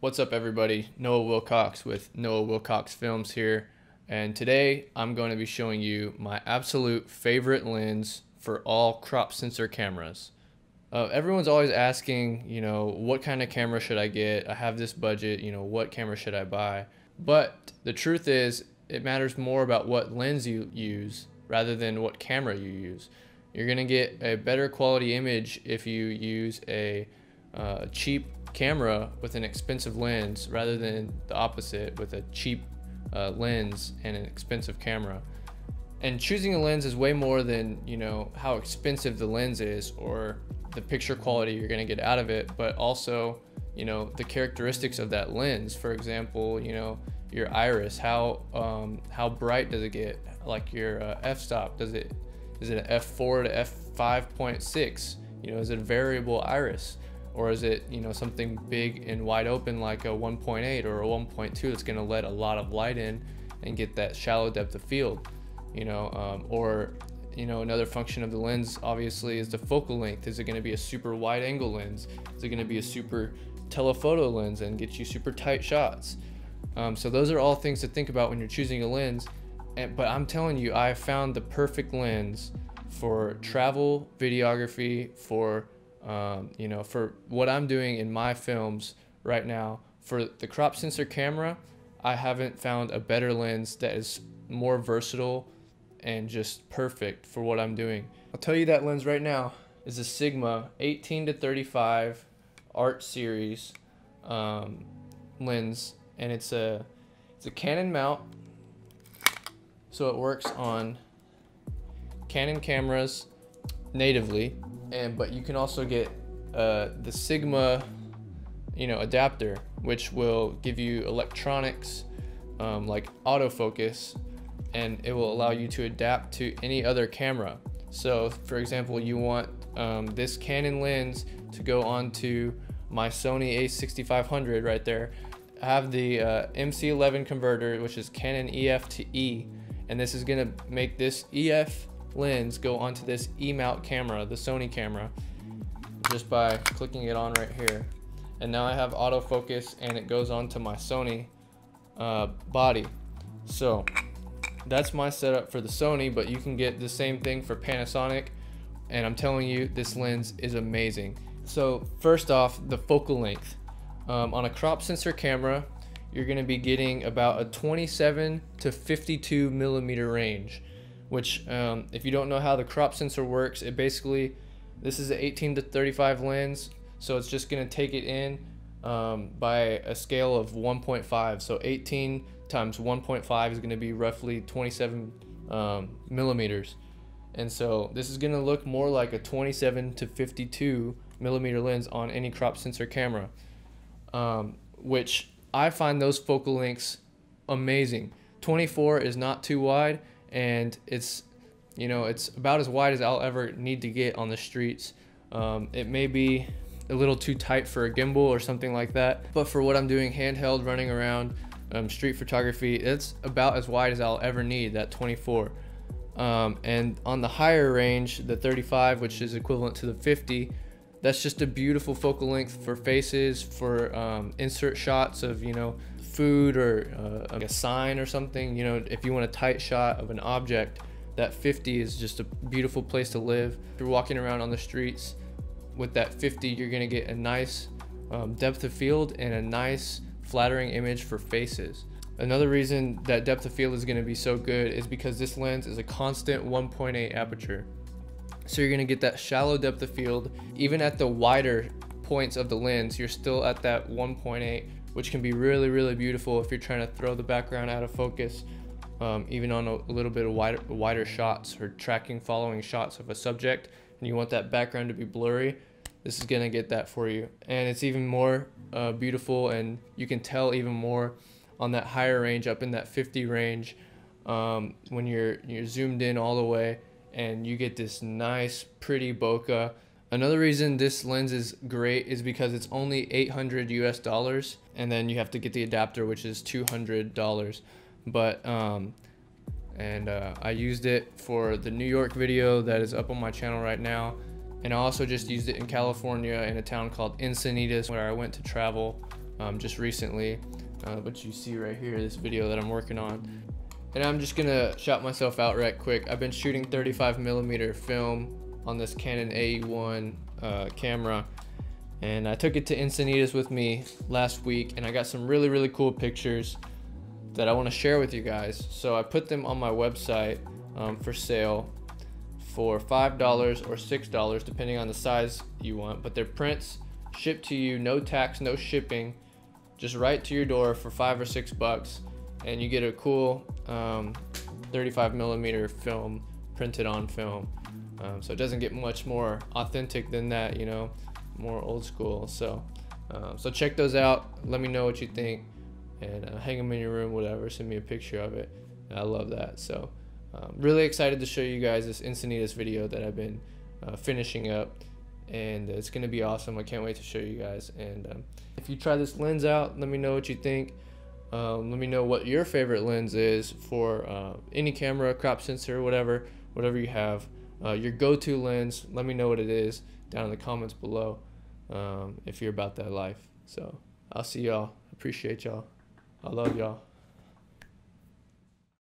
What's up everybody, Noah Wilcox with Noah Wilcox Films here, and today I'm going to be showing you my absolute favorite lens for all crop sensor cameras. Everyone's always asking, you know, what kind of camera should I get? I have this budget, you know, what camera should I buy? But the truth is, it matters more about what lens you use rather than what camera you use. You're going to get a better quality image if you use a cheap camera with an expensive lens rather than the opposite, with a cheap lens and an expensive camera. And choosing a lens is way more than, you know, how expensive the lens is or the picture quality you're going to get out of it, but also, you know, the characteristics of that lens. For example, you know, your iris, how bright does it get? Like your f-stop, is it an f4 to f5.6? You know, is it a variable iris, or is it, you know, something big and wide open like a 1.8 or a 1.2 that's going to let a lot of light in and get that shallow depth of field? You know, or, you know, another function of the lens obviously is the focal length. Is it going to be a super wide angle lens? Is it going to be a super telephoto lens and get you super tight shots? So those are all things to think about when you're choosing a lens. But I'm telling you, I found the perfect lens for travel videography, for, you know, for what I'm doing in my films right now. For the crop sensor camera, I haven't found a better lens that is more versatile and just perfect for what I'm doing. I'll tell you that lens right now is a Sigma 18-35 Art series lens, and it's a Canon mount, so it works on Canon cameras natively, but you can also get the Sigma, you know, adapter, which will give you electronics like autofocus, and it will allow you to adapt to any other camera. So for example, you want this Canon lens to go onto my Sony a6500 right there. I have the MC11 converter, which is Canon EF to E, and this is gonna make this EF lens go onto this E mount camera, the Sony camera, just by clicking it on right here. And now I have autofocus and it goes onto my Sony body. So that's my setup for the Sony, but you can get the same thing for Panasonic, and I'm telling you, this lens is amazing. So first off, the focal length. On a crop sensor camera, you're going to be getting about a 27 to 52 millimeter range, which if you don't know how the crop sensor works, it basically, this is an 18-35 lens, so it's just going to take it in by a scale of 1.5. so 18 times 1.5 is going to be roughly 27 millimeters, and so this is going to look more like a 27 to 52 millimeter lens on any crop sensor camera, which I find those focal lengths amazing. 24 is not too wide, and it's, you know, it's about as wide as I'll ever need to get on the streets. It may be a little too tight for a gimbal or something like that, but for what I'm doing handheld, running around, street photography, it's about as wide as I'll ever need, that 24. And on the higher range, the 35, which is equivalent to the 50, that's just a beautiful focal length for faces, for insert shots of, you know, food or like a sign or something. You know, if you want a tight shot of an object, that 50 is just a beautiful place to live. If you're walking around on the streets with that 50, you're gonna get a nice depth of field and a nice flattering image for faces. Another reason that depth of field is gonna be so good is because this lens is a constant 1.8 aperture. So you're gonna get that shallow depth of field. Even at the wider points of the lens, you're still at that 1.8, which can be really, really beautiful if you're trying to throw the background out of focus, even on a little bit of wider shots or tracking, following shots of a subject, and you want that background to be blurry. This is gonna get that for you, and it's even more beautiful, and you can tell even more on that higher range, up in that 50 range, when you're zoomed in all the way, and you get this nice pretty bokeh. Another reason this lens is great is because it's only $800 US, and then you have to get the adapter, which is $200. But I used it for the New York video that is up on my channel right now, and I also just used it in California in a town called Encinitas, where I went to travel just recently, which you see right here, this video that I'm working on. And I'm just gonna shout myself out right quick. I've been shooting 35mm film on this Canon AE-1 camera, and I took it to Encinitas with me last week, and I got some really cool pictures that I want to share with you guys. So I put them on my website for sale for $5 or $6 depending on the size you want, but they're prints shipped to you, no tax, no shipping, just right to your door for $5 or $6, and you get a cool 35mm film printed on film. So it doesn't get much more authentic than that, you know, more old school. So so check those out, let me know what you think, and hang them in your room, whatever, send me a picture of it. I love that. So really excited to show you guys this Encinitas video that I've been finishing up, and it's gonna be awesome. I can't wait to show you guys. And if you try this lens out, let me know what you think. Let me know what your favorite lens is for any camera, crop sensor, whatever you have. Your go-to lens, let me know what it is down in the comments below, if you're about that life. So I'll see y'all, appreciate y'all, I love y'all.